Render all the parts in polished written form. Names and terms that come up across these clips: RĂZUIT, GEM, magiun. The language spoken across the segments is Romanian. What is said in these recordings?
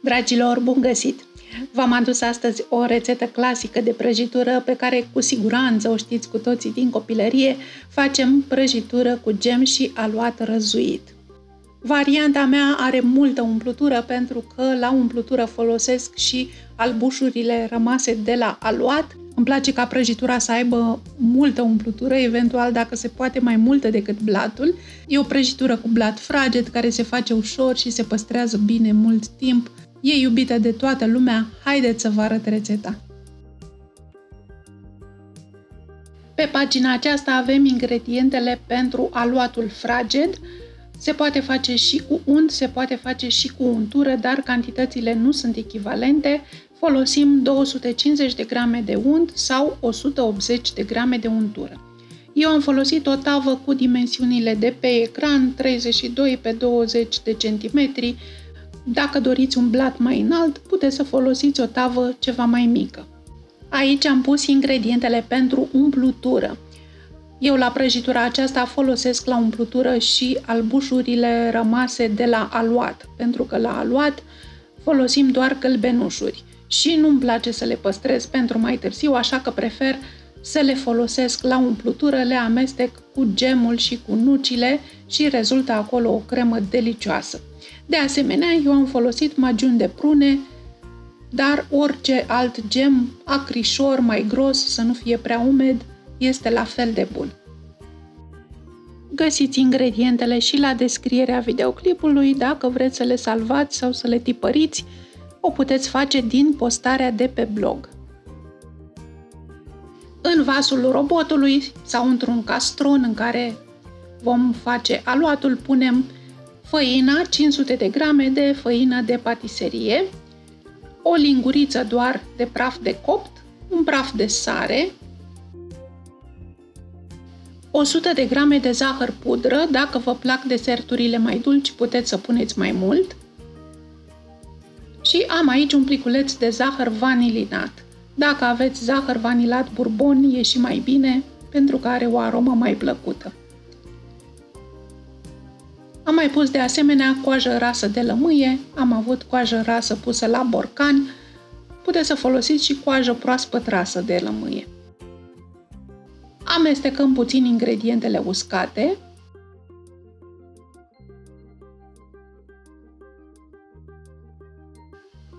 Dragilor, bun găsit! V-am adus astăzi o rețetă clasică de prăjitură pe care cu siguranță o știți cu toții din copilărie. Facem prăjitură cu gem și aluat răzuit. Varianta mea are multă umplutură pentru că la umplutură folosesc și albușurile rămase de la aluat. Îmi place ca prăjitura să aibă multă umplutură, eventual dacă se poate mai multă decât blatul. E o prăjitură cu blat fraged care se face ușor și se păstrează bine mult timp. E iubită de toată lumea, haideți să vă arăt rețeta! Pe pagina aceasta avem ingredientele pentru aluatul fraged. Se poate face și cu unt, se poate face și cu untură, dar cantitățile nu sunt echivalente. Folosim 250 de grame de unt sau 180 de grame de untură. Eu am folosit o tavă cu dimensiunile de pe ecran, 32x20 de centimetri. Dacă doriți un blat mai înalt, puteți să folosiți o tavă ceva mai mică. Aici am pus ingredientele pentru umplutură. Eu la prăjitura aceasta folosesc la umplutură și albușurile rămase de la aluat, pentru că la aluat folosim doar călbenușuri și nu-mi place să le păstrez pentru mai târziu, așa că prefer să le folosesc la umplutură, le amestec cu gemul și cu nucile și rezultă acolo o cremă delicioasă. De asemenea, eu am folosit magiuni de prune, dar orice alt gem, acrișor, mai gros, să nu fie prea umed, este la fel de bun. Găsiți ingredientele și la descrierea videoclipului, dacă vreți să le salvați sau să le tipăriți, o puteți face din postarea de pe blog. În vasul robotului sau într-un castron în care vom face aluatul, punem făina, 500 de grame de făină de patiserie, o linguriță doar de praf de copt, un praf de sare, 100 de grame de zahăr pudră, dacă vă plac deserturile mai dulci puteți să puneți mai mult, și am aici un pliculeț de zahăr vanilinat. Dacă aveți zahăr vanilat bourbon e și mai bine pentru că are o aromă mai plăcută. Am mai pus de asemenea coajă rasă de lămâie, am avut coajă rasă pusă la borcan, puteți să folosiți și coajă proaspăt rasă de lămâie. Amestecăm puțin ingredientele uscate.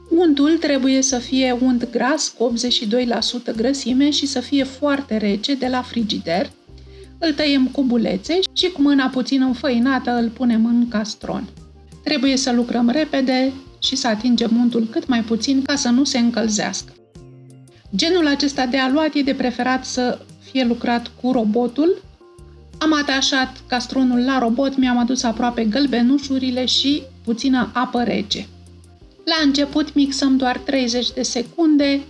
Untul trebuie să fie unt gras cu 82% grăsime și să fie foarte rece de la frigider. Îl tăiem cu bulețe și cu mâna puțin înfăinată îl punem în castron. Trebuie să lucrăm repede și să atingem untul cât mai puțin ca să nu se încălzească. Genul acesta de aluat e de preferat să fie lucrat cu robotul. Am atașat castronul la robot, mi-am adus aproape gălbenușurile și puțină apă rece. La început mixăm doar 30 de secunde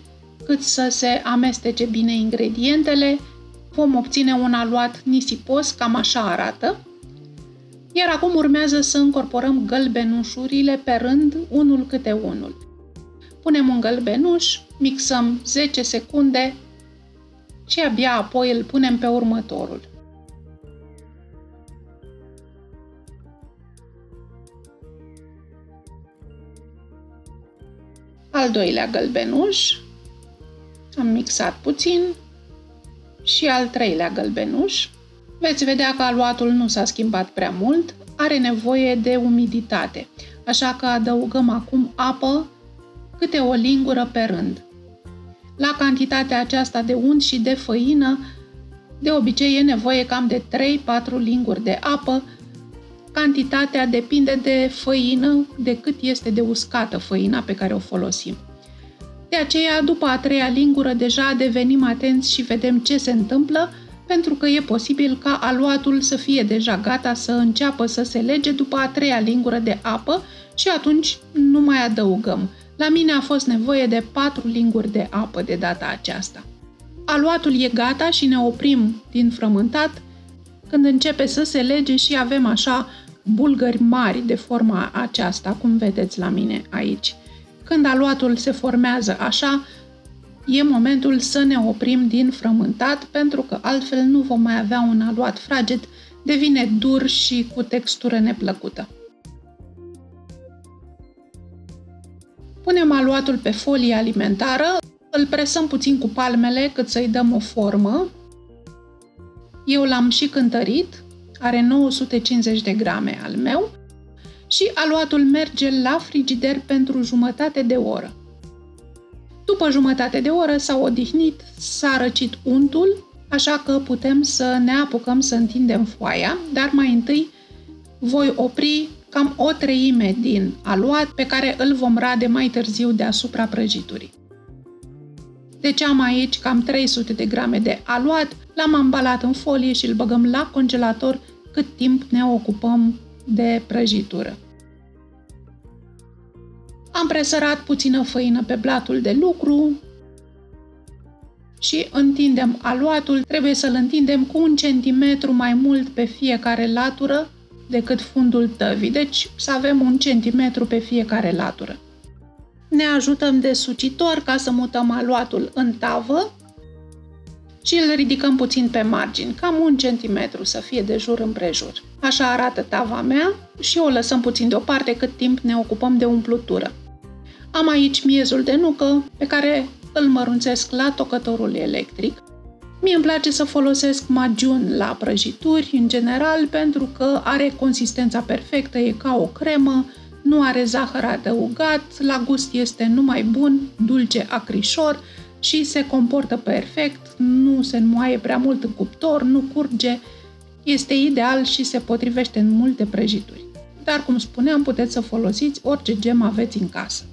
cât să se amestece bine ingredientele. Vom obține un aluat nisipos, cam așa arată. Iar acum urmează să încorporăm gălbenușurile pe rând, unul câte unul. Punem un gălbenuș, mixăm 10 secunde și abia apoi îl punem pe următorul. Al doilea gălbenuș, am mixat puțin. Și al treilea gălbenuș. Veți vedea că aluatul nu s-a schimbat prea mult, are nevoie de umiditate, așa că adăugăm acum apă, câte o lingură pe rând. La cantitatea aceasta de unt și de făină, de obicei e nevoie cam de 3-4 linguri de apă. Cantitatea depinde de făină, de cât este de uscată făina pe care o folosim. De aceea, după a treia lingură, deja devenim atenți și vedem ce se întâmplă, pentru că e posibil ca aluatul să fie deja gata să înceapă să se lege după a treia lingură de apă și atunci nu mai adăugăm. La mine a fost nevoie de 4 linguri de apă de data aceasta. Aluatul e gata și ne oprim din frământat când începe să se lege și avem așa bulgări mari de forma aceasta, cum vedeți la mine aici. Când aluatul se formează așa, e momentul să ne oprim din frământat, pentru că altfel nu vom mai avea un aluat fraged, devine dur și cu textură neplăcută. Punem aluatul pe folie alimentară, îl presăm puțin cu palmele cât să-i dăm o formă. Eu l-am și cântărit, are 950 de grame al meu și aluatul merge la frigider pentru jumătate de oră. După jumătate de oră s-a odihnit, s-a răcit untul, așa că putem să ne apucăm să întindem foaia, dar mai întâi voi opri cam o treime din aluat pe care îl vom rade mai târziu deasupra prăjiturii. Deci am aici cam 300 de grame de aluat, l-am ambalat în folie și îl băgăm la congelator cât timp ne ocupăm de prăjitură. Am presărat puțină făină pe blatul de lucru și întindem aluatul. Trebuie să-l întindem cu 1 centimetru mai mult pe fiecare latură decât fundul tăvii, deci să avem 1 centimetru pe fiecare latură. Ne ajutăm de sucitor ca să mutăm aluatul în tavă și îl ridicăm puțin pe margini, cam 1 centimetru să fie de jur împrejur. Așa arată tava mea și o lăsăm puțin deoparte cât timp ne ocupăm de umplutură. Am aici miezul de nucă pe care îl mărunțesc la tocătorul electric. Mie îmi place să folosesc magiun la prăjituri, în general, pentru că are consistența perfectă, e ca o cremă, nu are zahăr adăugat, la gust este numai bun, dulce acrișor și se comportă perfect, nu se înmoaie prea mult în cuptor, nu curge, este ideal și se potrivește în multe prăjituri. Dar, cum spuneam, puteți să folosiți orice gem aveți în casă.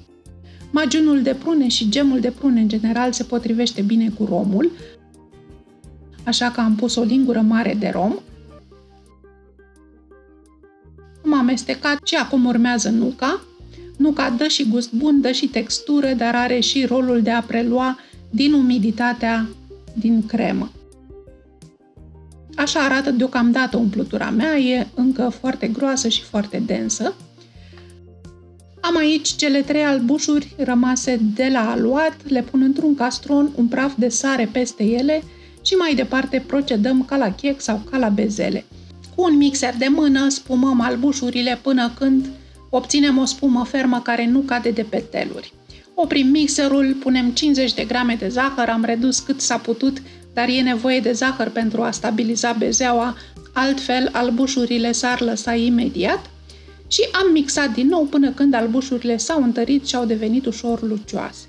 Magiunul de prune și gemul de prune, în general, se potrivește bine cu romul, așa că am pus o lingură mare de rom. Am amestecat și acum urmează nuca. Nuca dă și gust bun, dă și textură, dar are și rolul de a prelua din umiditatea din cremă. Așa arată deocamdată umplutura mea, e încă foarte groasă și foarte densă. Am aici cele 3 albușuri rămase de la aluat, le pun într-un castron, un praf de sare peste ele și mai departe procedăm ca la chec sau ca la bezele. Cu un mixer de mână spumăm albușurile până când obținem o spumă fermă care nu cade de pe teluri. Oprim mixerul, punem 50 de grame de zahăr, am redus cât s-a putut, dar e nevoie de zahăr pentru a stabiliza bezeaua, altfel albușurile s-ar lăsa imediat. Și am mixat din nou până când albușurile s-au întărit și au devenit ușor lucioase.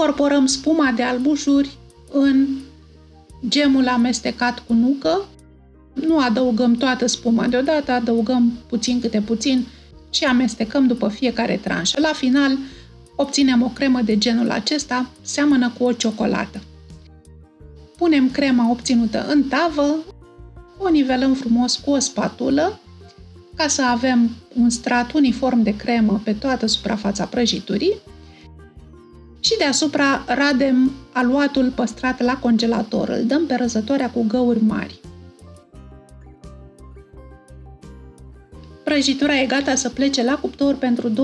Incorporăm spuma de albușuri în gemul amestecat cu nucă. Nu adăugăm toată spuma deodată, adăugăm puțin câte puțin și amestecăm după fiecare tranșă. La final obținem o cremă de genul acesta, seamănă cu o ciocolată. Punem crema obținută în tavă, o nivelăm frumos cu o spatulă ca să avem un strat uniform de cremă pe toată suprafața prăjiturii. Și deasupra radem aluatul păstrat la congelator, îl dăm pe răzătoarea cu găuri mari. Prăjitura e gata să plece la cuptor pentru 25-30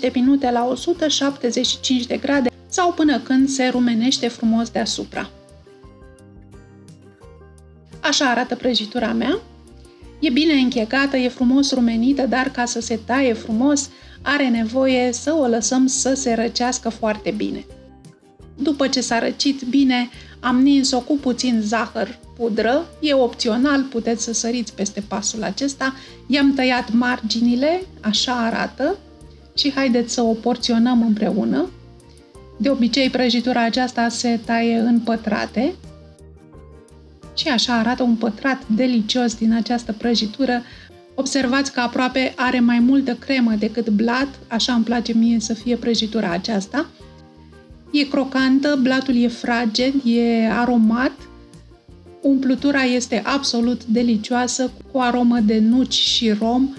de minute la 175 de grade sau până când se rumenește frumos deasupra. Așa arată prăjitura mea. E bine închegată, e frumos rumenită, dar ca să se taie frumos, are nevoie să o lăsăm să se răcească foarte bine. După ce s-a răcit bine, am nins-o cu puțin zahăr pudră, e opțional, puteți să săriți peste pasul acesta. I-am tăiat marginile, așa arată, și haideți să o porționăm împreună. De obicei, prăjitura aceasta se taie în pătrate. Și așa arată un pătrat delicios din această prăjitură. Observați că aproape are mai multă cremă decât blat, așa îmi place mie să fie prăjitura aceasta. E crocantă, blatul e fraged, e aromat. Umplutura este absolut delicioasă, cu aromă de nuci și rom.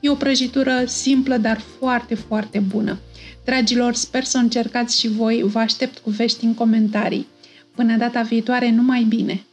E o prăjitură simplă, dar foarte, foarte bună. Dragilor, sper să o încercați și voi, vă aștept cu vești în comentarii. Până data viitoare, numai bine!